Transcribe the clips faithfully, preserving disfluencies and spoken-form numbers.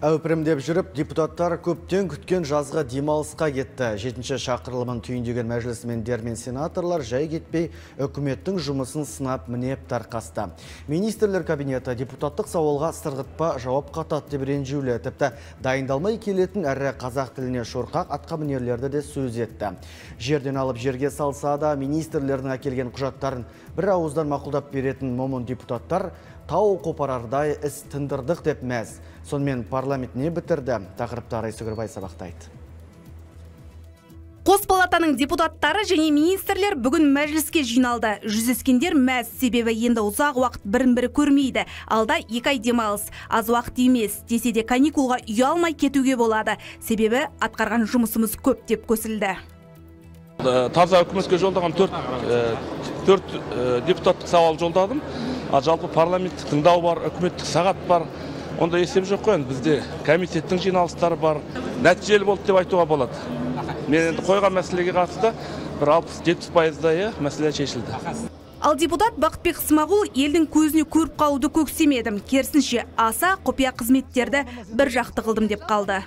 Әупірімдеп жүріп, депутаттар көптен күткен жазға демалысқа кетті. жетінші шақырылымын түйіндеген мәжілісмендер мен сенаторлар жай кетпей, үкіметтің жұмысын сынап мінеп тарқасты. Министрлер кабинеті депутаттық сауалға сырғытпа жауап қататты біренжеулі, тіпті дайындалмай келетін әрі қазақ тіліне шорқақ атқамінерлерді де сөз етті. Жерден алып жерге салса да, министрлердің әкелген құжаттарын бір ауыздан мақұлдап беретін момын депутаттар тау қопарардай іс тындырдық деп мәз. Сонымен парламент не бітірді? Тақырыпты Арай Сүгірбай сабақтайды. Қос палатаның депутаттары және министрлер бүгін мәжіліске жиналды. Жүздескендер мәз, себебі енді ұзақ уақыт бірін-бірі көрмейді. Алда екі ай демалыс, аз уақыт емес, десе де каникулға ұялмай кетуге болады. Себебі атқарған жұмысымыз көп деп көсілді. Таза үкіметке жолдаған төрт депутаттық сауал жолдадым. Жалпы парламенттік тыңдау бар, үкіметтік сағат бар. Онда есеп жоқ қойын, бізде комитеттің жиналыстары бар. Нәтижелі болды деп айтуға болады. Мен енді қойған мәселеге қатысты бір алпыс жеті пайыз мәселе шешілді. Ал депутат Бақытбек Смағұл елдің көзіне көріп қалуды көксемедім. Керісінше аса құпия қызметтерді бір жақты қылдым деп қалды.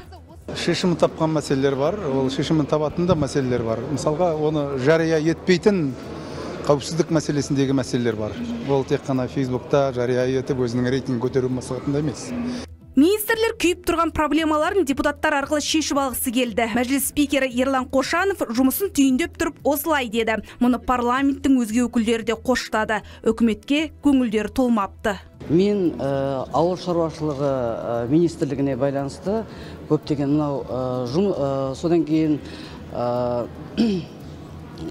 Шешімін тапқан мәселелер бар, ол шешімін табатын да мәселелер бар. Мысалға, оны жария етпейтін қауіпсіздік мәселесіндегі мәселелер бар. Ол тек қана Фейсбукта жария етіп өзінің рейтинг көтеру мақсатында емес. Министрлер күйіп тұрған проблемаларын депутаттар арқылы шешіп алғысы келді. Мәжіліс спикері Ерлан Қошанов жұмысын түйіндеп тұрып осылай деді. Мұны парламенттің өзге өкілдері де қоштады. Үкіметке көңілдері толмапты. Мен ауыл шаруашылығы министрлігіне байланысты көптеген мынау содан кейін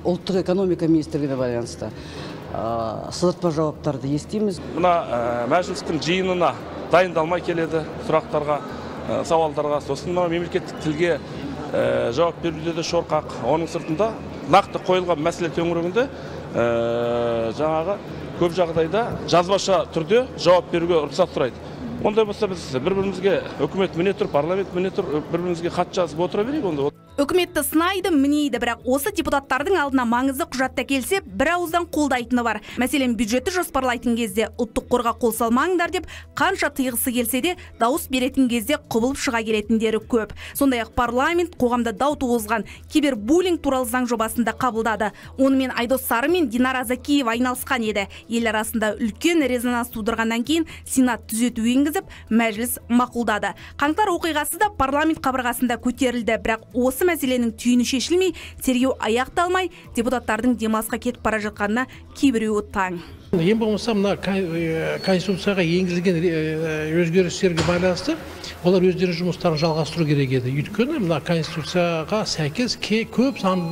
ұлттық экономика министрлігіне байланысты сызатпа жауаптарды естейміз. Мына мәжілістің жиынына дайындалмай келеді, сұрақтарға, сауалдарға, сосын мына мемлекеттік тілге жауап беруде де шорқақ. Оның сыртында нақты қойылған мәселе төңірегінде жаңағы көп жағдайда жазбаша түрде жауап беруге рұқсат сұрайды. Ондай болса біз бір-бірімізге үкімет міне тұр, парламент міне тұр, бір-бірімізге хат жазып отыра берейік онда. Үкіметті сынайды, мінейді, бірақ осы депутаттардың алдына маңызды құжатта келсе, бір ауыздан қолдайтыны бар. Мәселен, бюджетті жоспарлайтын кезде ұлттық қорға қол салмаңдар деп, қанша тыйғысы келсе де, дауыс беретін кезде құбылып шыға келетіндері көп. Сондай-ақ парламент қоғамда дау туғызған кибербуллинг туралы заң жобасында қабылдады. Онымен Айдос Сары мен Динара Закиев айналысқан еді. Ел арасында үлкен резонанс тудырғаннан кейін Сенат түзету енгізіп, мәжіліс мақұлдады. Қаңтар оқиғасы да парламент қабырғасында көтерілді, бірақ осы мәселенің түйіні шешілмей, тергеу аяқталмай, депутаттардың демалысқа кетіп бара жатқанына кейбіреуі таң. Ең болмаса, мына конституцияға енгізілген өзгерістерге байланысты, олар өздері жұмыстарын жалғастыру керек еді. Өйткені мына конституцияға сәйкес көп заң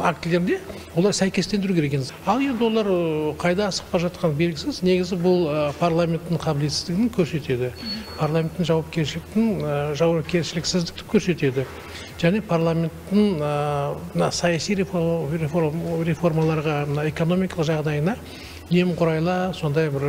актілерінде олар сәйкестендіру керек еді. Ал енді олар қайда асып бара жатқаны белгісіз. Негізі бұл парламенттің қабілетсіздігін көрсетеді. Парламенттің жауапкершіліксіздікті көрсетеді. Және парламенттің саяси реформаларға, экономикалық жағдайына немқұрайлы сондай бір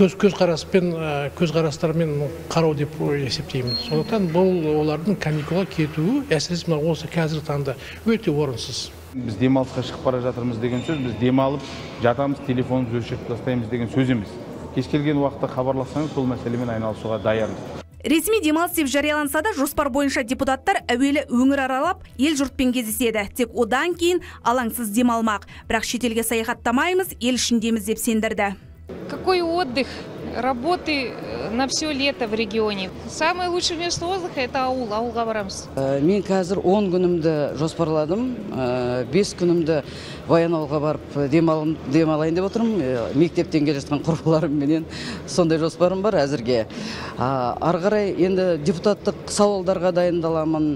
көзқарастармен қарау деп есептеймін. Сондықтан бұл олардың каникулға кетуі, әсіресе мына осы қазіргі таңда өте орынсыз. Біз демалысқа шығып бара жатырмыз деген сөз, біз демалып жатамыз, телефонымызды өшіріп тастаймыз деген сөз емес. Кез келген уақытта хабарлассаңыз, сол мәселемен айналысуға даярмыз. Ресми демалыс деп жарияланса да, жоспар бойынша депутаттар әуелі өңір аралап, ел жұртпен кездеседі. Тек одан кейін алаңсыз демалмақ. Бірақ шетелге саяхаттамаймыз, ел ішіндеміз деп сендірді. Какой отдых, работы на все лето в регионе. Самое лучшее место отдыха – это ауыл, ауылға барамыз. Мен қазір он күнімді жоспарладым, бес күнімді Баян ауылға барып демалайын деп отырмын. Мектептен келе жатқан құрбыларым менен сондай жоспарым бар әзірге. Ары қарай енді депутаттық сауалдарға дайындаламын,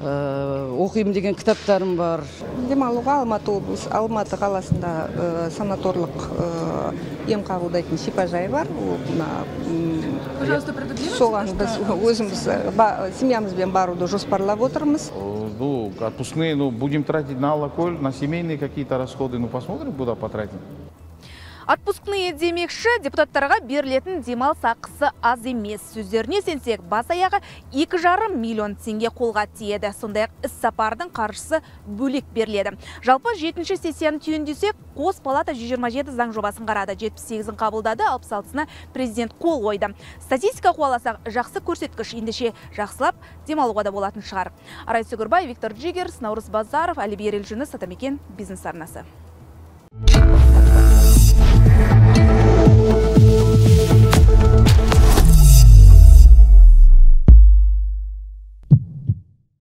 оқимын деген кітаптарым бар. Демалуға Алматы облысы, Алматы қаласында санаторлық ем қабылдайтын шипажай бар. Соған біз өзіміз семьямызбен баруды жоспарлап отырмыз. Ну, отпускные, ну, будем тратить на алкоголь, на семейные какие-то расходы, ну, посмотрим, куда потратим. Отпускные демекші депутаттарға берілетін демал сақысы аз емес. Сөздеріне сенсек, бас аяғы екі жарым миллион теңге қолға тиеді. Сондай-ақ іссапардың қаржысы бөлек беріледі. Жалпы жетінші сессияны түйіндесек, қос палата жүз жиырма жеті заң жобасын қарады, жетпіс сегізін қабылдады, алпыс алтысына президент қол қойды. Статистика қуаласақ, жақсы көрсеткіш, ендеше жақсылап демалуға да болатын шығар. Арай Сүгірбай, Виктор Джигер, Наурыз Базаров, Али Берел Жүніс, Атамекен бизнес арнасы.